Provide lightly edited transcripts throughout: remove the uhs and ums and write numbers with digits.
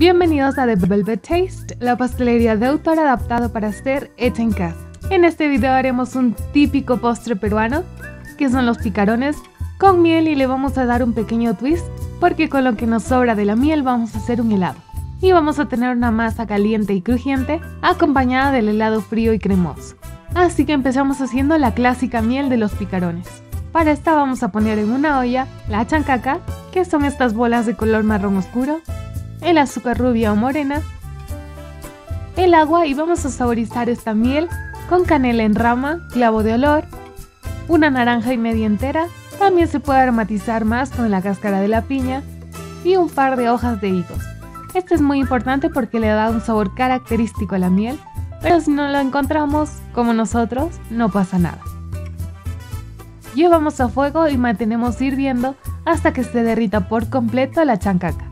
Bienvenidos a The Velvet Taste, la pastelería de autor adaptado para ser hecha en casa. En este video haremos un típico postre peruano, que son los picarones, con miel, y le vamos a dar un pequeño twist, porque con lo que nos sobra de la miel vamos a hacer un helado. Y vamos a tener una masa caliente y crujiente, acompañada del helado frío y cremoso. Así que empezamos haciendo la clásica miel de los picarones. Para esta vamos a poner en una olla la chancaca, que son estas bolas de color marrón oscuro, el azúcar rubia o morena, el agua, y vamos a saborizar esta miel con canela en rama, clavo de olor, una naranja y media entera. También se puede aromatizar más con la cáscara de la piña y un par de hojas de higos. Esto es muy importante porque le da un sabor característico a la miel, pero si no lo encontramos, como nosotros, no pasa nada. Llevamos a fuego y mantenemos hirviendo hasta que se derrita por completo la chancaca.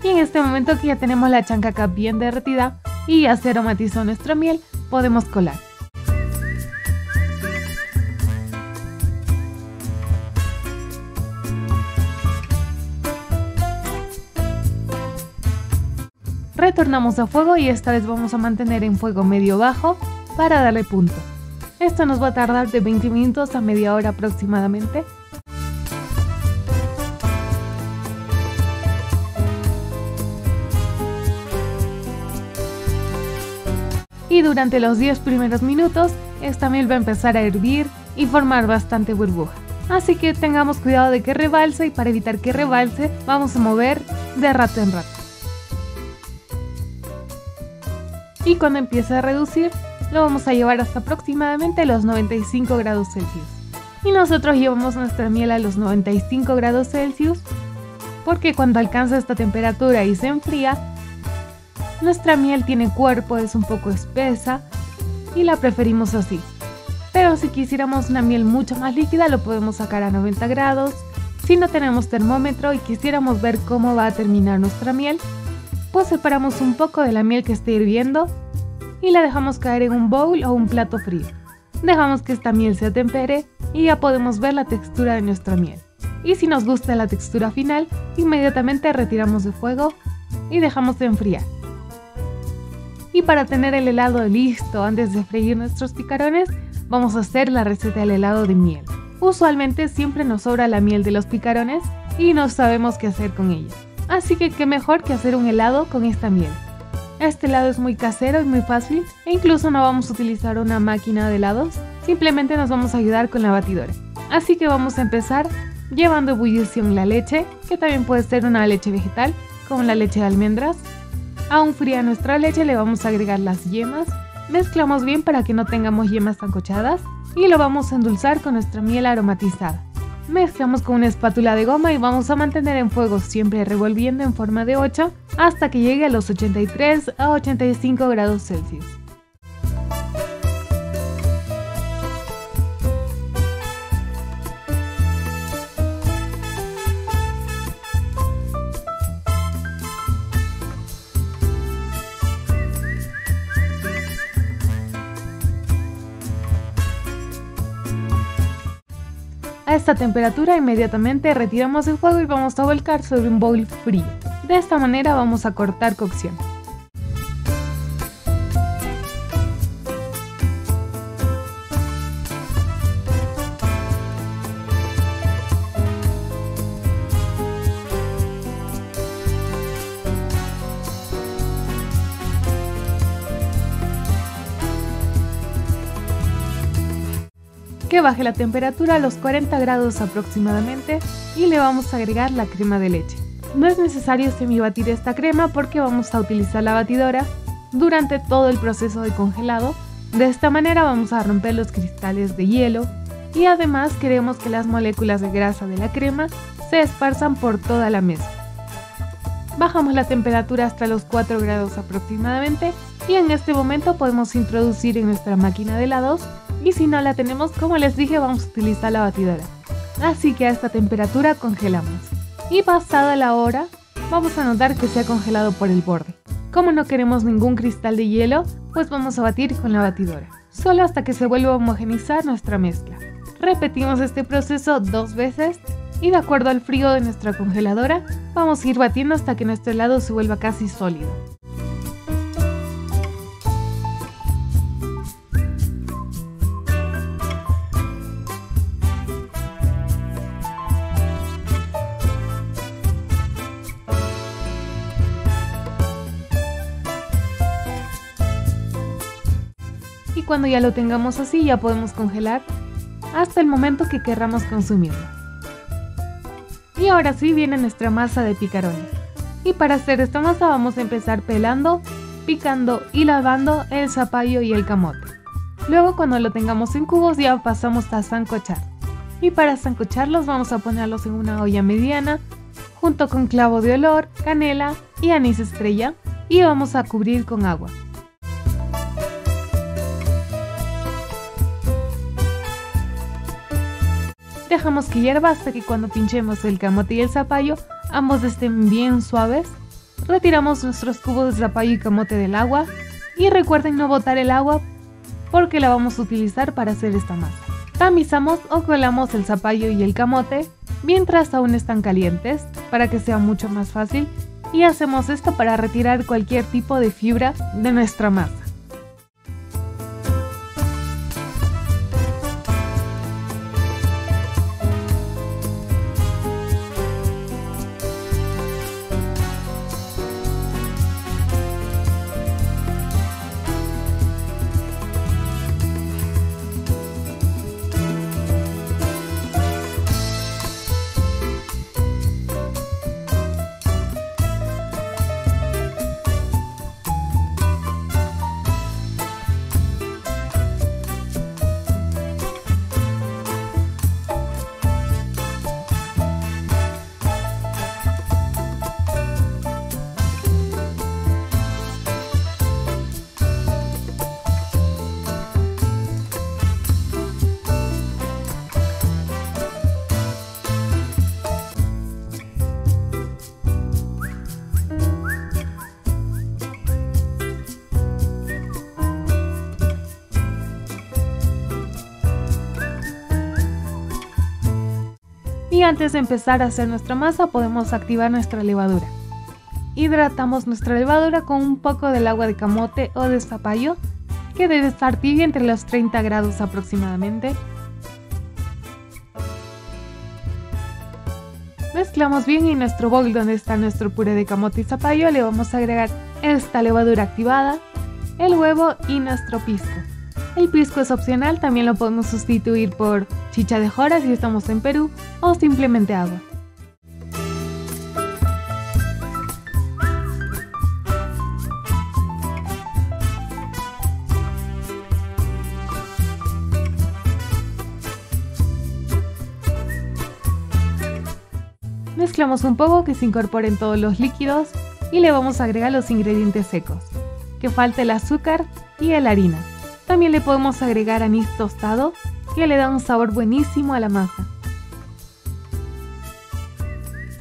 Y en este momento que ya tenemos la chancaca bien derretida y ya se aromatizó nuestra miel, podemos colar. Retornamos a fuego y esta vez vamos a mantener en fuego medio bajo para darle punto. Esto nos va a tardar de 20 minutos a media hora aproximadamente. Y durante los 10 primeros minutos, esta miel va a empezar a hervir y formar bastante burbuja. Así que tengamos cuidado de que rebalse, y para evitar que rebalse vamos a mover de rato en rato. Y cuando empiece a reducir, lo vamos a llevar hasta aproximadamente los 95 grados Celsius. Y nosotros llevamos nuestra miel a los 95 grados Celsius porque cuando alcanza esta temperatura y se enfría, nuestra miel tiene cuerpo, es un poco espesa y la preferimos así. Pero si quisiéramos una miel mucho más líquida, lo podemos sacar a 90 grados. Si no tenemos termómetro y quisiéramos ver cómo va a terminar nuestra miel, pues separamos un poco de la miel que esté hirviendo y la dejamos caer en un bowl o un plato frío. Dejamos que esta miel se atempere y ya podemos ver la textura de nuestra miel. Y si nos gusta la textura final, inmediatamente retiramos de fuego y dejamos de enfriar. Y para tener el helado listo antes de freír nuestros picarones, vamos a hacer la receta del helado de miel. Usualmente siempre nos sobra la miel de los picarones y no sabemos qué hacer con ella. Así que qué mejor que hacer un helado con esta miel. Este helado es muy casero y muy fácil, e incluso no vamos a utilizar una máquina de helados, simplemente nos vamos a ayudar con la batidora. Así que vamos a empezar llevando a ebullición la leche, que también puede ser una leche vegetal, como la leche de almendras. Aún fría nuestra leche le vamos a agregar las yemas, mezclamos bien para que no tengamos yemas sancochadas y lo vamos a endulzar con nuestra miel aromatizada. Mezclamos con una espátula de goma y vamos a mantener en fuego, siempre revolviendo en forma de 8 hasta que llegue a los 83 a 85 grados Celsius. A esta temperatura inmediatamente retiramos el fuego y vamos a volcar sobre un bowl frío. De esta manera vamos a cortar cocción. Que baje la temperatura a los 40 grados aproximadamente y le vamos a agregar la crema de leche. No es necesario semibatir esta crema porque vamos a utilizar la batidora durante todo el proceso de congelado. De esta manera vamos a romper los cristales de hielo y además queremos que las moléculas de grasa de la crema se esparzan por toda la mesa. Bajamos la temperatura hasta los 4 grados aproximadamente y en este momento podemos introducir en nuestra máquina de helados. Y si no la tenemos, como les dije, vamos a utilizar la batidora. Así que a esta temperatura congelamos. Y pasada la hora, vamos a notar que se ha congelado por el borde. Como no queremos ningún cristal de hielo, pues vamos a batir con la batidora. Solo hasta que se vuelva a homogenizar nuestra mezcla. Repetimos este proceso 2 veces y de acuerdo al frío de nuestra congeladora, vamos a ir batiendo hasta que nuestro helado se vuelva casi sólido. Y cuando ya lo tengamos así, ya podemos congelar hasta el momento que querramos consumirlo. Y ahora sí viene nuestra masa de picarones. Y para hacer esta masa vamos a empezar pelando, picando y lavando el zapallo y el camote. Luego cuando lo tengamos en cubos ya pasamos a sancochar. Y para sancocharlos vamos a ponerlos en una olla mediana junto con clavo de olor, canela y anís estrella, y vamos a cubrir con agua. Dejamos que hierva hasta que cuando pinchemos el camote y el zapallo, ambos estén bien suaves. Retiramos nuestros cubos de zapallo y camote del agua y recuerden no botar el agua porque la vamos a utilizar para hacer esta masa. Tamizamos o colamos el zapallo y el camote mientras aún están calientes para que sea mucho más fácil, y hacemos esto para retirar cualquier tipo de fibra de nuestra masa. Y antes de empezar a hacer nuestra masa podemos activar nuestra levadura. Hidratamos nuestra levadura con un poco del agua de camote o de zapallo, que debe estar tibia entre los 30 grados aproximadamente. Mezclamos bien y en nuestro bowl donde está nuestro puré de camote y zapallo le vamos a agregar esta levadura activada, el huevo y nuestro pisco. El pisco es opcional, también lo podemos sustituir por chicha de jora si estamos en Perú o simplemente agua. Mezclamos un poco que se incorporen todos los líquidos y le vamos a agregar los ingredientes secos, que falte el azúcar y la harina. También le podemos agregar anís tostado, que le da un sabor buenísimo a la masa.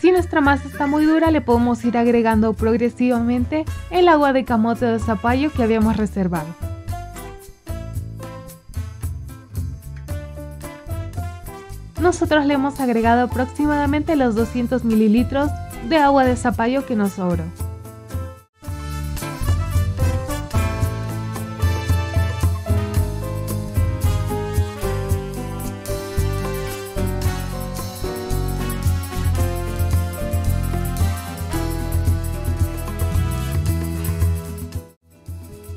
Si nuestra masa está muy dura, le podemos ir agregando progresivamente el agua de camote o de zapallo que habíamos reservado. Nosotros le hemos agregado aproximadamente los 200 mililitros de agua de zapallo que nos sobró.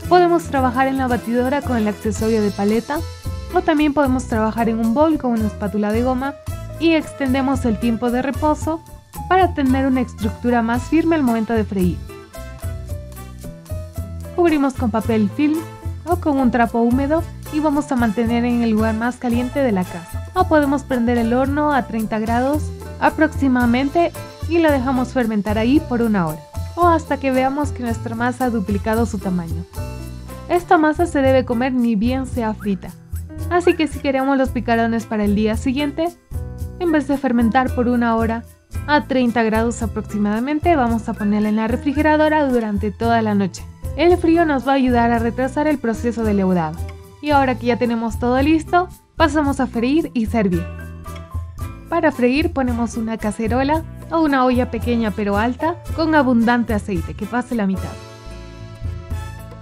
Podemos trabajar en la batidora con el accesorio de paleta, o también podemos trabajar en un bowl con una espátula de goma y extendemos el tiempo de reposo para tener una estructura más firme al momento de freír. Cubrimos con papel film o con un trapo húmedo y vamos a mantener en el lugar más caliente de la casa. O podemos prender el horno a 30 grados aproximadamente y lo dejamos fermentar ahí por 1 hora o hasta que veamos que nuestra masa ha duplicado su tamaño. Esta masa se debe comer ni bien sea frita, así que si queremos los picarones para el día siguiente, en vez de fermentar por 1 hora a 30 grados aproximadamente, vamos a ponerla en la refrigeradora durante toda la noche. El frío nos va a ayudar a retrasar el proceso de leudado. Y ahora que ya tenemos todo listo, pasamos a freír y servir. Para freír ponemos una cacerola o una olla pequeña pero alta con abundante aceite que pase la mitad.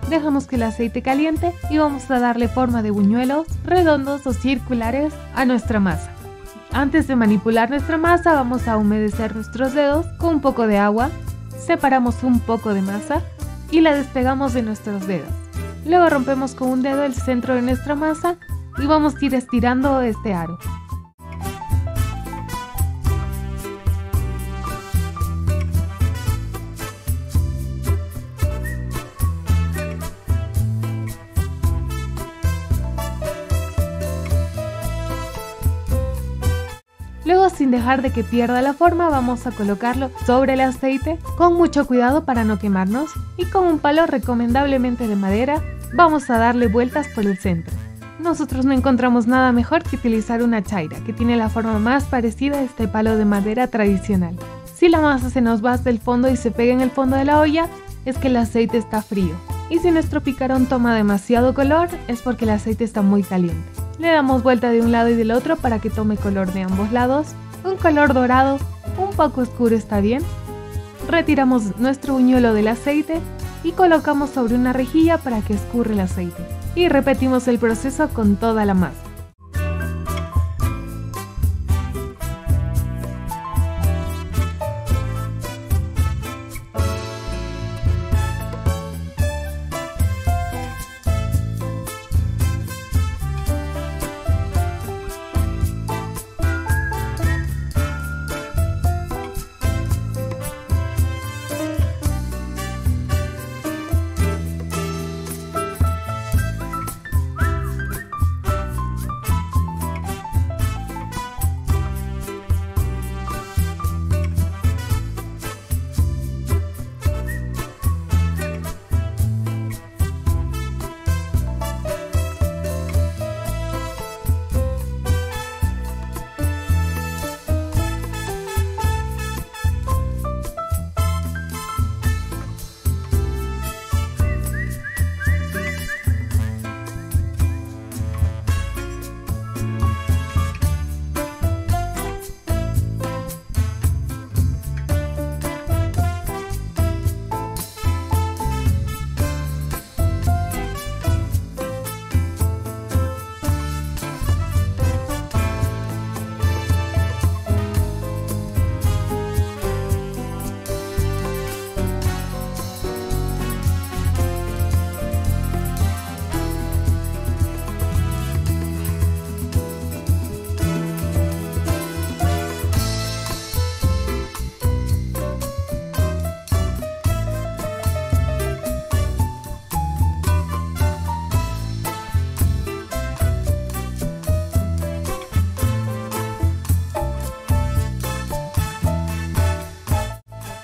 Dejamos que el aceite caliente y vamos a darle forma de buñuelos redondos o circulares a nuestra masa. Antes de manipular nuestra masa vamos a humedecer nuestros dedos con un poco de agua, separamos un poco de masa y la despegamos de nuestros dedos. Luego rompemos con un dedo el centro de nuestra masa y vamos a ir estirando este aro. Luego, sin dejar de que pierda la forma, vamos a colocarlo sobre el aceite con mucho cuidado para no quemarnos y con un palo recomendablemente de madera vamos a darle vueltas por el centro. Nosotros no encontramos nada mejor que utilizar una chaira que tiene la forma más parecida a este palo de madera tradicional. Si la masa se nos va hasta el fondo y se pega en el fondo de la olla, es que el aceite está frío. Y si nuestro picarón toma demasiado color, es porque el aceite está muy caliente. Le damos vuelta de un lado y del otro para que tome color de ambos lados, un color dorado, un poco oscuro está bien. Retiramos nuestro buñuelo del aceite y colocamos sobre una rejilla para que escurra el aceite. Y repetimos el proceso con toda la masa.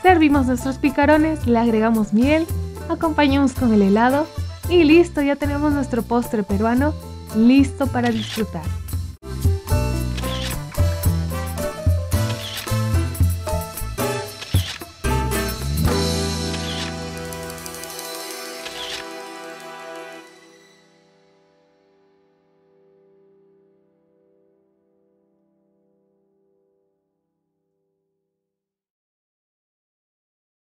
Servimos nuestros picarones, le agregamos miel, acompañamos con el helado y listo, ya tenemos nuestro postre peruano listo para disfrutar.